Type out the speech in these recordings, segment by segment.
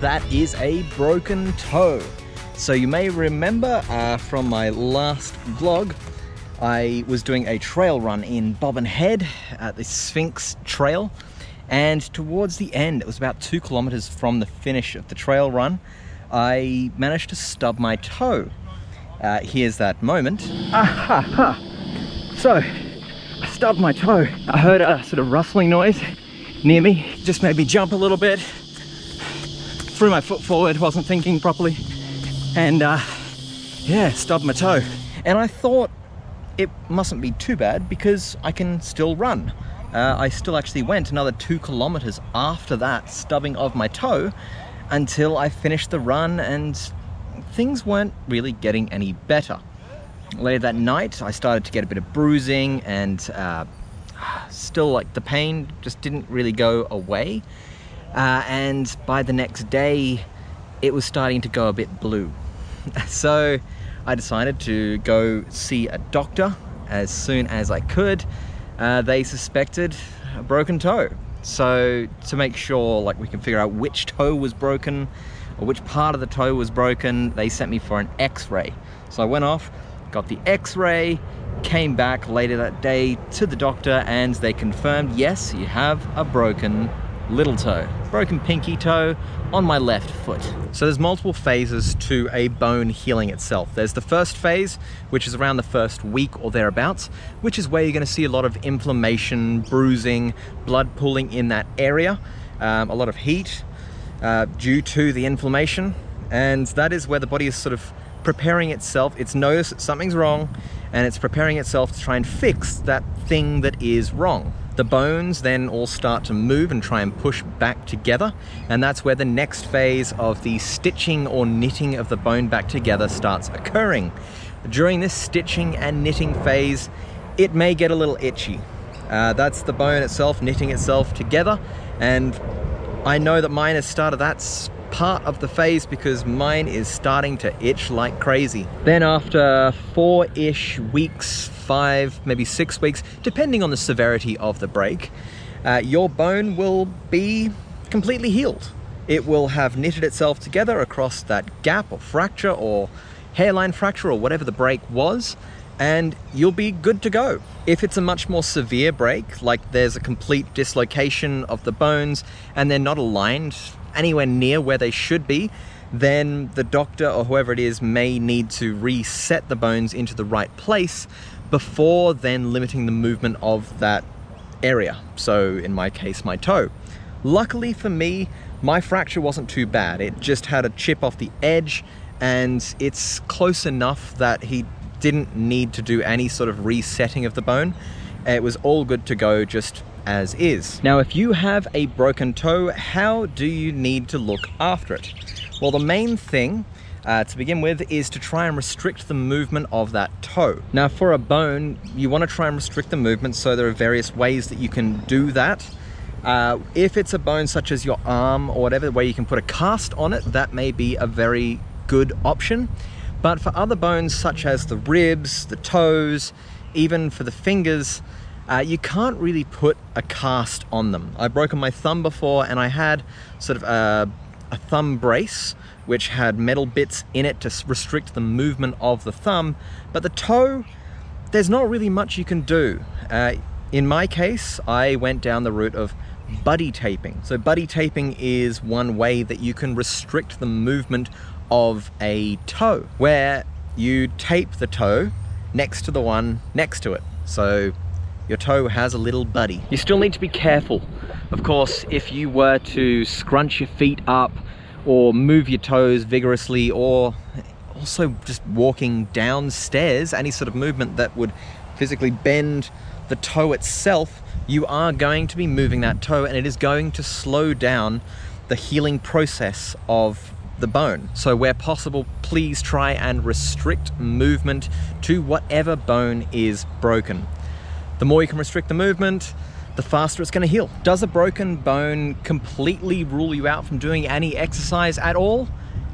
that is a broken toe. So you may remember from my last vlog, I was doing a trail run in Bobbin Head at the Sphinx Trail, and towards the end, it was about 2 kilometers from the finish of the trail run, I managed to stub my toe. Here's that moment. So I stubbed my toe. I heard a sort of rustling noise near me. It just made me jump a little bit. Threw my foot forward, wasn't thinking properly, and yeah, stubbed my toe. And I thought it mustn't be too bad because I can still run. I still actually went another 2 kilometers after that stubbing of my toe until I finished the run, and things weren't really getting any better. Later that night, I started to get a bit of bruising, and still, like, the pain just didn't really go away. And by the next day, it was starting to go a bit blue. So I decided to go see a doctor as soon as I could. They suspected a broken toe. So to make sure, like, we can figure out which toe was broken, or which part of the toe was broken, they sent me for an x-ray. So I went off, got the x-ray, came back later that day to the doctor, and they confirmed, yes, you have a broken little toe, broken pinky toe on my left foot. So there's multiple phases to a bone healing itself. There's the first phase, which is around the first week or thereabouts, which is where you're gonna see a lot of inflammation, bruising, blood pooling in that area, a lot of heat, due to the inflammation, and that is where the body is sort of preparing itself. It's noticed that something's wrong, and it's preparing itself to try and fix that thing that is wrong. The bones then all start to move and try and push back together, and that's where the next phase of the stitching or knitting of the bone back together starts occurring. During this stitching and knitting phase, it may get a little itchy. That's the bone itself knitting itself together, and I know that mine has started that part of the phase because mine is starting to itch like crazy. Then after 4-ish weeks, 5, maybe 6 weeks, depending on the severity of the break, your bone will be completely healed. It will have knitted itself together across that gap or fracture or hairline fracture or whatever the break was, and you'll be good to go. If it's a much more severe break, like there's a complete dislocation of the bones and they're not aligned anywhere near where they should be, then the doctor or whoever it is may need to reset the bones into the right place before then limiting the movement of that area. So in my case, my toe. Luckily for me, my fracture wasn't too bad. It just had a chip off the edge, and it's close enough that he didn't need to do any sort of resetting of the bone. It was all good to go just as is. Now, if you have a broken toe, how do you need to look after it? Well, the main thing to begin with is to try and restrict the movement of that toe. Now, for a bone, you want to try and restrict the movement, so there are various ways that you can do that. If it's a bone such as your arm or whatever, where you can put a cast on it, that may be a very good option. But for other bones such as the ribs, the toes, even for the fingers, you can't really put a cast on them. I've broken my thumb before, and I had sort of a thumb brace which had metal bits in it to restrict the movement of the thumb, but the toe, there's not really much you can do. In my case, I went down the route of buddy taping. So buddy taping is one way that you can restrict the movement of a toe, where you tape the toe next to the one next to it. So your toe has a little buddy. You still need to be careful. Of course, if you were to scrunch your feet up or move your toes vigorously, or also just walking downstairs, any sort of movement that would physically bend the toe itself, you are going to be moving that toe, and it is going to slow down the healing process of the bone. So where possible, please try and restrict movement to whatever bone is broken. The more you can restrict the movement, the faster it's going to heal. Does a broken bone completely rule you out from doing any exercise at all?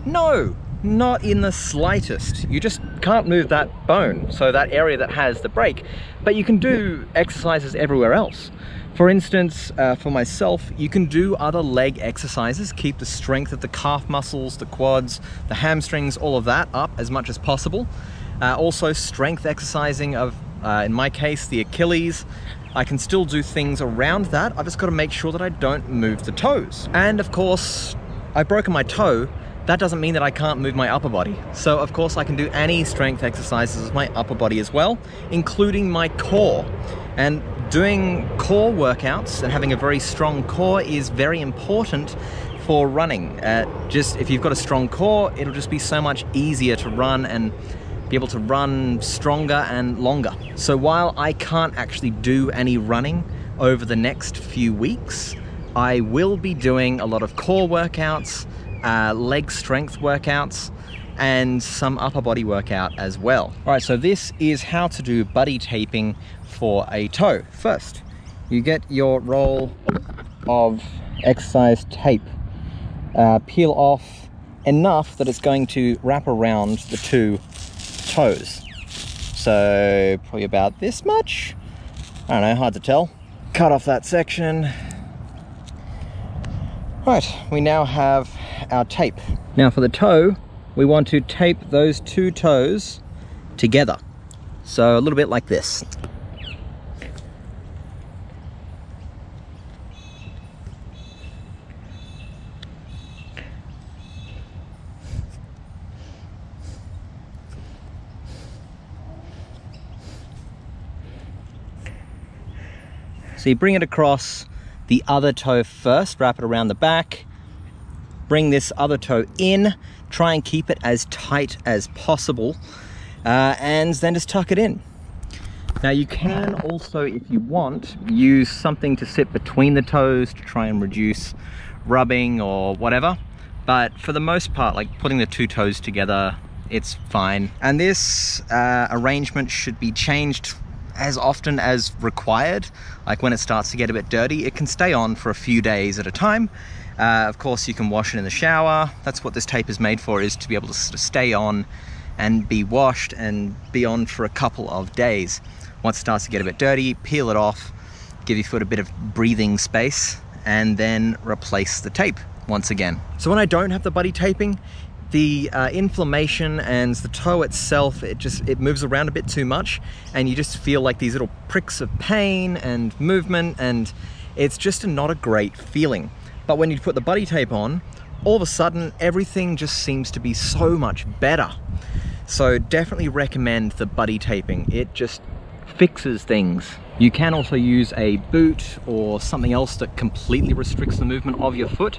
No, not in the slightest. You just can't move that bone, so that area that has the break, but you can do exercises everywhere else. For instance, for myself, you can do other leg exercises, keep the strength of the calf muscles, the quads, the hamstrings, all of that up as much as possible. Also strength exercising of, in my case, the Achilles. I can still do things around that. I've just got to make sure that I don't move the toes. And of course, I've broken my toe. That doesn't mean that I can't move my upper body. So of course I can do any strength exercises with my upper body as well, including my core. And doing core workouts and having a very strong core is very important for running. Just if you've got a strong core, it'll just be so much easier to run and be able to run stronger and longer. So while I can't actually do any running over the next few weeks, I will be doing a lot of core workouts, leg strength workouts, and some upper body workout as well. All right, so this is how to do buddy taping for a toe. First, you get your roll of exercise tape. Peel off enough that it's going to wrap around the two toes. So probably about this much. I don't know, hard to tell. Cut off that section. Right, we now have our tape. Now for the toe, we want to tape those two toes together. So a little bit like this. So you bring it across the other toe first, wrap it around the back, bring this other toe in, try and keep it as tight as possible, and then just tuck it in. Now you can also, if you want, use something to sit between the toes to try and reduce rubbing or whatever, but for the most part, like putting the two toes together, it's fine. And this arrangement should be changed as often as required. Like when it starts to get a bit dirty, it can stay on for a few days at a time. Of course you can wash it in the shower. That's what this tape is made for, is to be able to sort of stay on and be washed and be on for a couple of days. Once it starts to get a bit dirty, peel it off, give your foot a bit of breathing space, and then replace the tape once again. So when I don't have the buddy taping, the inflammation and the toe itself, it moves around a bit too much, and you just feel like these little pricks of pain and movement, and it's just not a great feeling. But when you put the buddy tape on, all of a sudden everything just seems to be so much better. So definitely recommend the buddy taping. It just fixes things. You can also use a boot or something else that completely restricts the movement of your foot.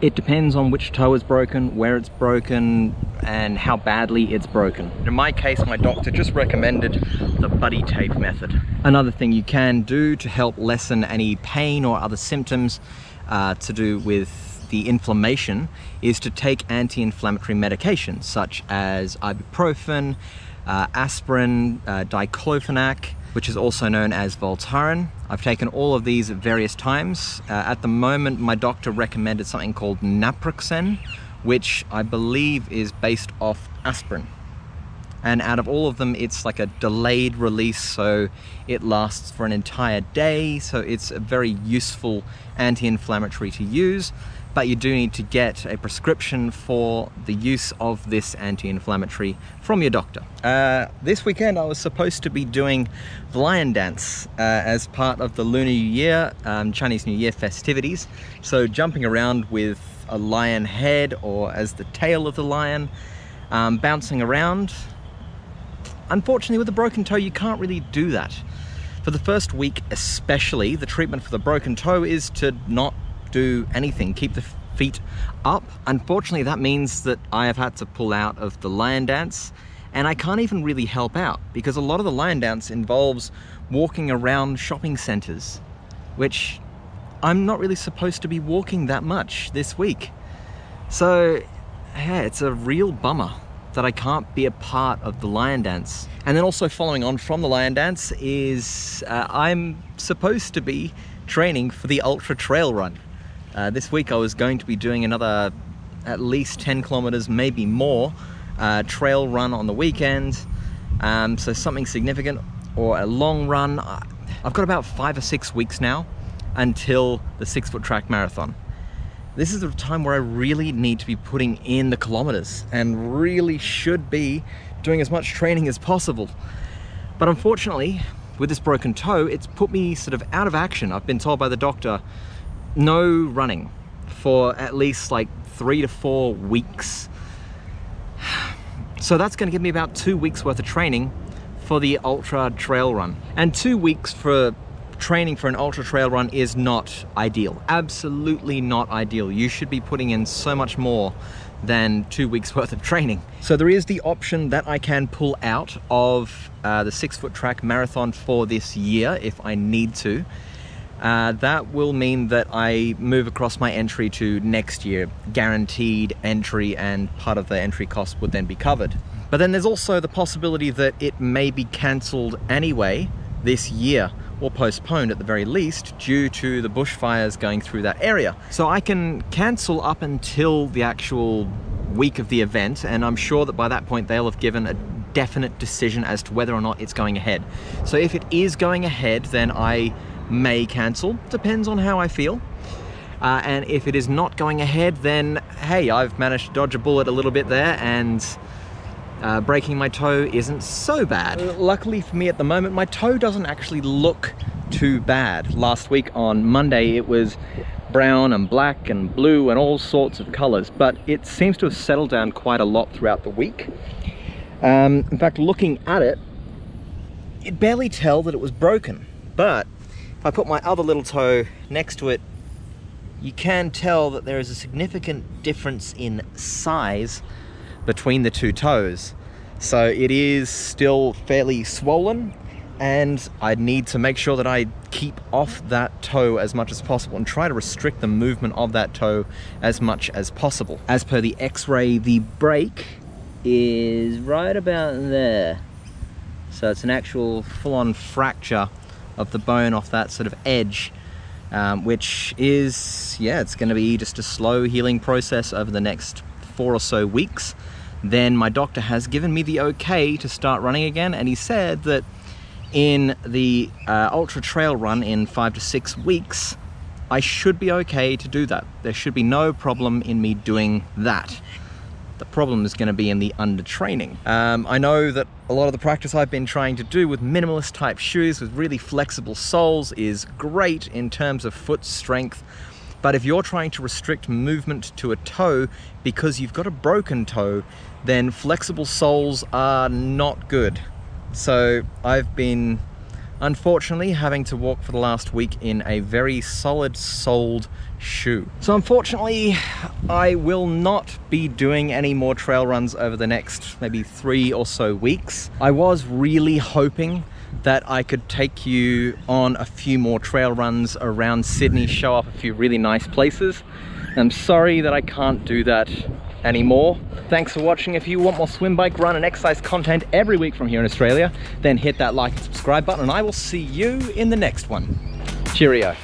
It depends on which toe is broken, where it's broken, and how badly it's broken. In my case, my doctor just recommended the buddy tape method. Another thing you can do to help lessen any pain or other symptoms to do with the inflammation is to take anti-inflammatory medications such as ibuprofen, aspirin, diclofenac, which is also known as Voltaren. I've taken all of these at various times. At the moment, my doctor recommended something called Naproxen, which I believe is based off aspirin. And out of all of them, it's like a delayed release, so it lasts for an entire day. So it's a very useful anti-inflammatory to use, but you do need to get a prescription for the use of this anti-inflammatory from your doctor. This weekend I was supposed to be doing the lion dance as part of the Lunar New Year, Chinese New Year festivities. So jumping around with a lion head or as the tail of the lion, bouncing around. Unfortunately, with a broken toe, you can't really do that. For the first week especially, the treatment for the broken toe is to not do anything, keep the feet up. Unfortunately, that means that I have had to pull out of the lion dance, and I can't even really help out because a lot of the lion dance involves walking around shopping centers, which I'm not really supposed to be walking that much this week. So yeah, it's a real bummer that I can't be a part of the lion dance. And then also following on from the lion dance is I'm supposed to be training for the ultra trail run. This week I was going to be doing another at least 10 kilometers, maybe more, trail run on the weekend. So something significant or a long run. I've got about 5 or 6 weeks now until the 6 foot track marathon. This is the time where I really need to be putting in the kilometers and really should be doing as much training as possible. But unfortunately, with this broken toe, it's put me sort of out of action. I've been told by the doctor, no running for at least like 3 to 4 weeks. So that's gonna give me about 2 weeks worth of training for the ultra trail run. And 2 weeks for training for an ultra trail run is not ideal. Absolutely not ideal. You should be putting in so much more than 2 weeks worth of training. So there is the option that I can pull out of the 6 foot track marathon for this year if I need to. That will mean that I move across my entry to next year, guaranteed entry, and part of the entry cost would then be covered. But then there's also the possibility that it may be cancelled anyway this year, or postponed at the very least, due to the bushfires going through that area. So I can cancel up until the actual week of the event, and I'm sure that by that point they'll have given a definite decision as to whether or not it's going ahead. So if it is going ahead, then I may cancel, depends on how I feel. And if it is not going ahead, then hey, I've managed to dodge a bullet a little bit there, and breaking my toe isn't so bad. Luckily for me at the moment, my toe doesn't actually look too bad. Last week on Monday, it was brown and black and blue and all sorts of colors, but it seems to have settled down quite a lot throughout the week. In fact, looking at it, you barely tell that it was broken, but I put my other little toe next to it, you can tell that there is a significant difference in size between the two toes. So it is still fairly swollen, and I need to make sure that I keep off that toe as much as possible and try to restrict the movement of that toe as much as possible. As per the x-ray, the break is right about there. So it's an actual full-on fracture of the bone off that sort of edge, which is, yeah, it's going to be just a slow healing process over the next 4 or so weeks. Then my doctor has given me the okay to start running again, and he said that in the ultra trail run in 5 to 6 weeks, I should be okay to do that. There should be no problem in me doing that. The problem is going to be in the undertraining. I know that a lot of the practice I've been trying to do with minimalist type shoes with really flexible soles is great in terms of foot strength, but if you're trying to restrict movement to a toe because you've got a broken toe, then flexible soles are not good. So I've been unfortunately having to walk for the last week in a very solid soled shoe. So unfortunately, I will not be doing any more trail runs over the next maybe 3 or so weeks. I was really hoping that I could take you on a few more trail runs around Sydney, show up a few really nice places. I'm sorry that I can't do that anymore. Thanks for watching. If you want more swim, bike, run and exercise content every week from here in Australia, then hit that like and subscribe button, and I will see you in the next one. Cheerio.